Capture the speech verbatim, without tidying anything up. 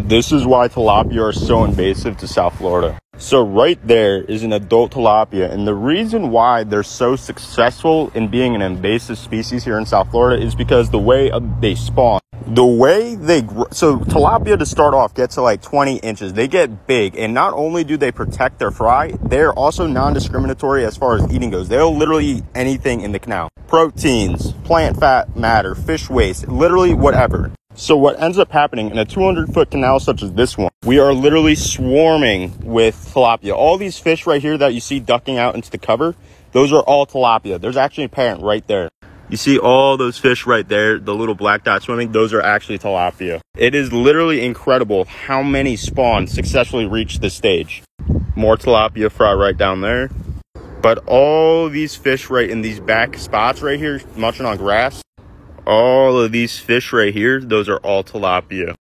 This is why tilapia are so invasive to South Florida. So right there is an adult tilapia, and the reason why they're so successful in being an invasive species here in South Florida is because the way they spawn, the way they grow. So tilapia, to start off, get to like twenty inches, they get big, and not only do they protect their fry, they're also non-discriminatory as far as eating goes. They'll literally eat anything in the canal: proteins, plant fat matter, fish waste, literally whatever. So what ends up happening in a two hundred foot canal such as this one, we are literally swarming with tilapia. All these fish right here that you see ducking out into the cover, those are all tilapia. There's actually a parent right there. You see all those fish right there, the little black dot swimming, those are actually tilapia. It is literally incredible how many spawns successfully reach this stage. More tilapia fry right down there. But all these fish right in these back spots right here, munching on grass, all of these fish right here, those are all tilapia.